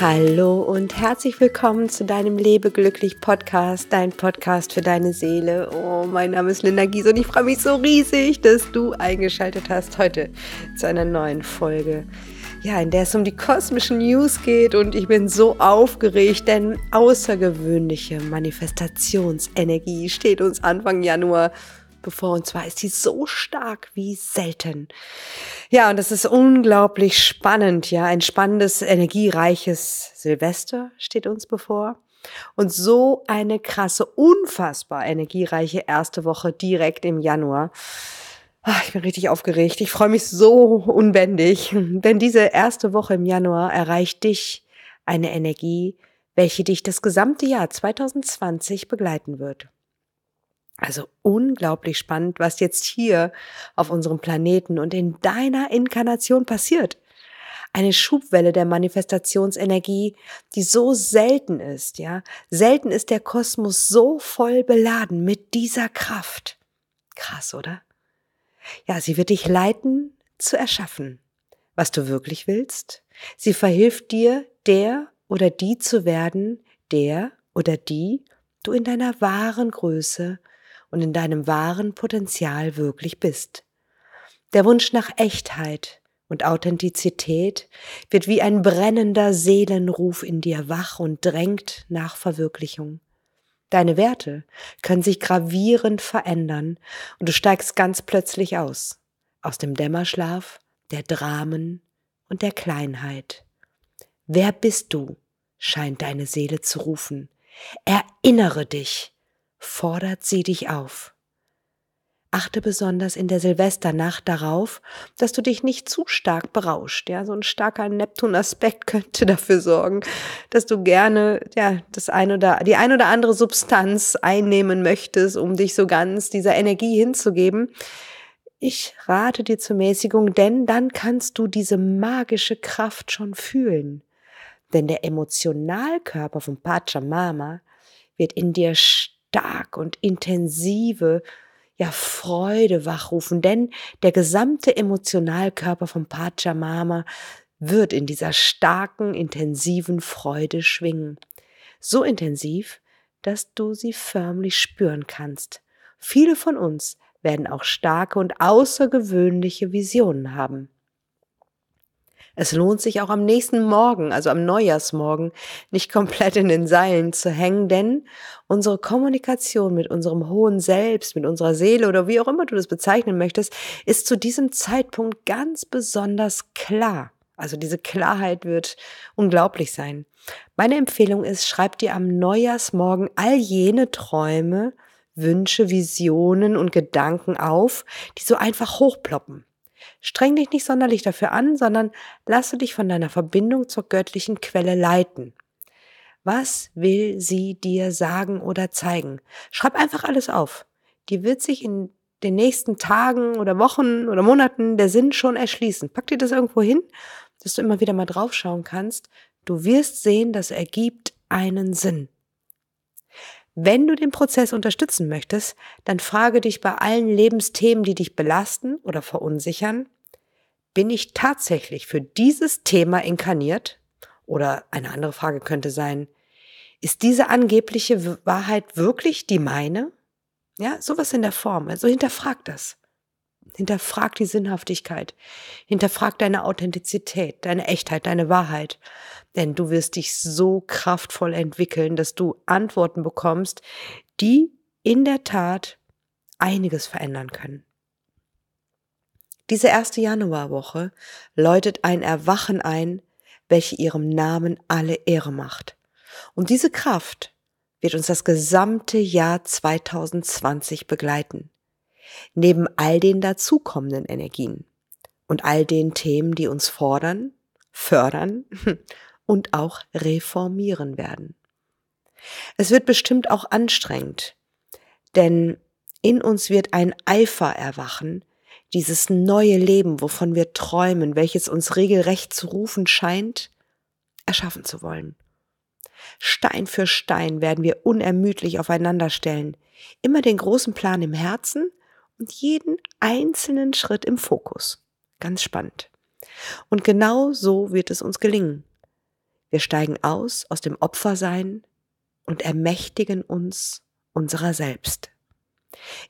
Hallo und herzlich willkommen zu deinem Lebeglücklich Podcast, dein Podcast für deine Seele. Oh, mein Name ist Linda Giese und ich freue mich so riesig, dass du eingeschaltet hast heute zu einer neuen Folge. Ja, in der es um die kosmischen News geht und ich bin so aufgeregt, denn außergewöhnliche Manifestationsenergie steht uns Anfang Januar bevor, und zwar ist sie so stark wie selten. Ja, und das ist unglaublich spannend, ja, ein spannendes, energiereiches Silvester steht uns bevor und so eine krasse, unfassbar energiereiche erste Woche direkt im Januar. Ich bin richtig aufgeregt, ich freue mich so unbändig, denn diese erste Woche im Januar erreicht dich eine Energie, welche dich das gesamte Jahr 2020 begleiten wird. Also unglaublich spannend, was jetzt hier auf unserem Planeten und in deiner Inkarnation passiert. Eine Schubwelle der Manifestationsenergie, die so selten ist, ja. Selten ist der Kosmos so voll beladen mit dieser Kraft. Krass, oder? Ja, sie wird dich leiten, zu erschaffen, was du wirklich willst. Sie verhilft dir, der oder die zu werden, der oder die du in deiner wahren Größe und in deinem wahren Potenzial wirklich bist. Der Wunsch nach Echtheit und Authentizität wird wie ein brennender Seelenruf in dir wach und drängt nach Verwirklichung. Deine Werte können sich gravierend verändern und du steigst ganz plötzlich aus dem Dämmerschlaf, der Dramen und der Kleinheit. Wer bist du, scheint deine Seele zu rufen. Erinnere dich, fordert sie dich auf. Achte besonders in der Silvesternacht darauf, dass du dich nicht zu stark berauscht. Ja, so ein starker Neptun-Aspekt könnte dafür sorgen, dass du gerne die ein oder andere Substanz einnehmen möchtest, um dich so ganz dieser Energie hinzugeben. Ich rate dir zur Mäßigung, denn dann kannst du diese magische Kraft schon fühlen. Denn der Emotionalkörper von Pachamama wird in dir stark und intensive, ja, Freude wachrufen, denn der gesamte Emotionalkörper von Pachamama wird in dieser starken, intensiven Freude schwingen. So intensiv, dass du sie förmlich spüren kannst. Viele von uns werden auch starke und außergewöhnliche Visionen haben. Es lohnt sich auch am nächsten Morgen, also am Neujahrsmorgen, nicht komplett in den Seilen zu hängen, denn unsere Kommunikation mit unserem hohen Selbst, mit unserer Seele oder wie auch immer du das bezeichnen möchtest, ist zu diesem Zeitpunkt ganz besonders klar. Also diese Klarheit wird unglaublich sein. Meine Empfehlung ist, schreib dir am Neujahrsmorgen all jene Träume, Wünsche, Visionen und Gedanken auf, die so einfach hochploppen. Streng dich nicht sonderlich dafür an, sondern lasse dich von deiner Verbindung zur göttlichen Quelle leiten. Was will sie dir sagen oder zeigen? Schreib einfach alles auf. Dir wird sich in den nächsten Tagen oder Wochen oder Monaten der Sinn schon erschließen. Pack dir das irgendwo hin, dass du immer wieder mal draufschauen kannst. Du wirst sehen, das ergibt einen Sinn. Wenn du den Prozess unterstützen möchtest, dann frage dich bei allen Lebensthemen, die dich belasten oder verunsichern, bin ich tatsächlich für dieses Thema inkarniert? Oder eine andere Frage könnte sein, ist diese angebliche Wahrheit wirklich die meine? Ja, sowas in der Form. Also hinterfrag das. Hinterfrag die Sinnhaftigkeit. Hinterfrag deine Authentizität, deine Echtheit, deine Wahrheit. Denn du wirst dich so kraftvoll entwickeln, dass du Antworten bekommst, die in der Tat einiges verändern können. Diese erste Januarwoche läutet ein Erwachen ein, welche ihrem Namen alle Ehre macht. Und diese Kraft wird uns das gesamte Jahr 2020 begleiten. Neben all den dazukommenden Energien und all den Themen, die uns fordern, fördern und auch reformieren werden. Es wird bestimmt auch anstrengend, denn in uns wird ein Eifer erwachen, dieses neue Leben, wovon wir träumen, welches uns regelrecht zu rufen scheint, erschaffen zu wollen. Stein für Stein werden wir unermüdlich aufeinander stellen, immer den großen Plan im Herzen und jeden einzelnen Schritt im Fokus. Ganz spannend. Und genau so wird es uns gelingen. Wir steigen aus dem Opfersein und ermächtigen uns unserer selbst.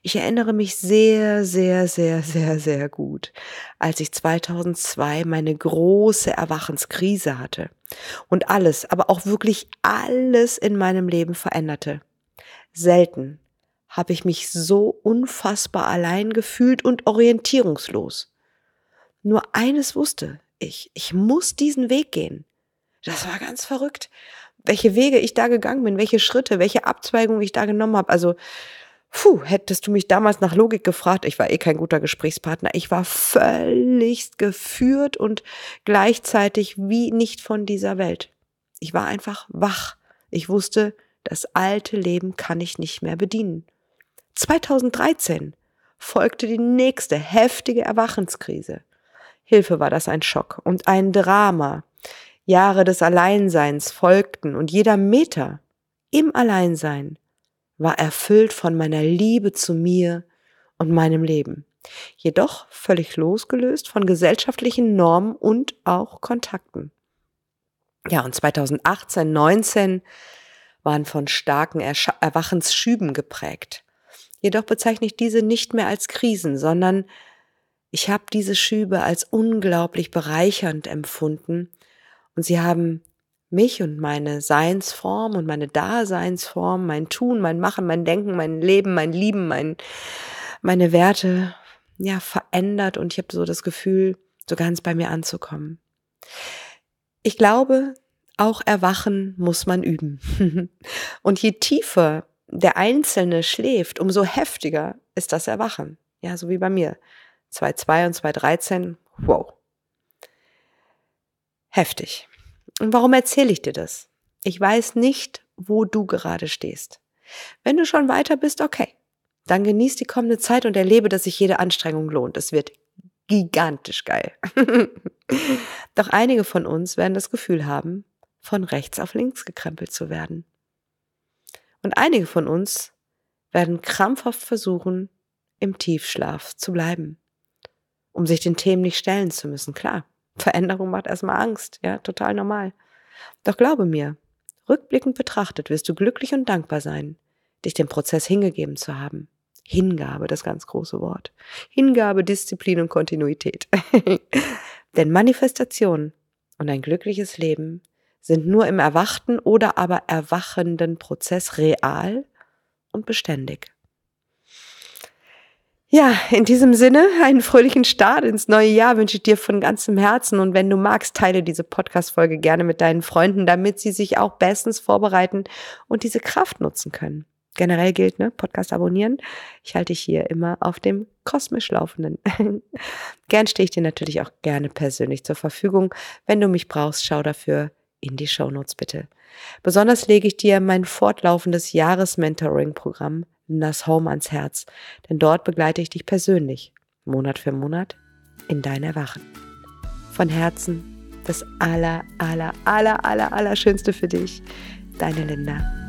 Ich erinnere mich sehr, sehr, sehr, sehr, sehr gut, als ich 2002 meine große Erwachenskrise hatte und alles, aber auch wirklich alles in meinem Leben veränderte. Selten habe ich mich so unfassbar allein gefühlt und orientierungslos. Nur eines wusste ich: Ich muss diesen Weg gehen. Das war ganz verrückt, welche Wege ich da gegangen bin, welche Schritte, welche Abzweigungen ich da genommen habe. Also, hättest du mich damals nach Logik gefragt, ich war eh kein guter Gesprächspartner. Ich war völlig geführt und gleichzeitig wie nicht von dieser Welt. Ich war einfach wach. Ich wusste, das alte Leben kann ich nicht mehr bedienen. 2013 folgte die nächste heftige Erwachenskrise. Hilfe, war das ein Schock und ein Drama. Jahre des Alleinseins folgten und jeder Meter im Alleinsein war erfüllt von meiner Liebe zu mir und meinem Leben, jedoch völlig losgelöst von gesellschaftlichen Normen und auch Kontakten. Ja, und 2018, 19 waren von starken Erwachensschüben geprägt. Jedoch bezeichne ich diese nicht mehr als Krisen, sondern ich habe diese Schübe als unglaublich bereichernd empfunden und sie haben mich und meine Seinsform und meine Daseinsform, mein Tun, mein Machen, mein Denken, mein Leben, mein Lieben, meine Werte, ja, verändert und ich habe so das Gefühl, so ganz bei mir anzukommen. Ich glaube, auch Erwachen muss man üben. Und je tiefer der Einzelne schläft, umso heftiger ist das Erwachen. Ja, so wie bei mir. 2002 und 2013, wow. Heftig. Und warum erzähle ich dir das? Ich weiß nicht, wo du gerade stehst. Wenn du schon weiter bist, okay. Dann genieß die kommende Zeit und erlebe, dass sich jede Anstrengung lohnt. Es wird gigantisch geil. Doch einige von uns werden das Gefühl haben, von rechts auf links gekrempelt zu werden. Und einige von uns werden krampfhaft versuchen, im Tiefschlaf zu bleiben, um sich den Themen nicht stellen zu müssen, klar. Veränderung macht erstmal Angst, ja, total normal. Doch glaube mir, rückblickend betrachtet wirst du glücklich und dankbar sein, dich dem Prozess hingegeben zu haben. Hingabe, das ganz große Wort. Hingabe, Disziplin und Kontinuität. Denn Manifestation und ein glückliches Leben sind nur im erwachten oder aber erwachenden Prozess real und beständig. Ja, in diesem Sinne, einen fröhlichen Start ins neue Jahr wünsche ich dir von ganzem Herzen und wenn du magst, teile diese Podcast-Folge gerne mit deinen Freunden, damit sie sich auch bestens vorbereiten und diese Kraft nutzen können. Generell gilt, ne, Podcast abonnieren. Ich halte dich hier immer auf dem kosmisch Laufenden. Gern stehe ich dir natürlich auch gerne persönlich zur Verfügung. Wenn du mich brauchst, schau dafür in die Shownotes bitte. Besonders lege ich dir mein fortlaufendes Jahres-Mentoring-Programm Linda's HOME ans Herz, denn dort begleite ich dich persönlich, Monat für Monat, in dein Erwachen. Von Herzen das aller, aller, aller, aller, aller Schönste für dich, deine Linda.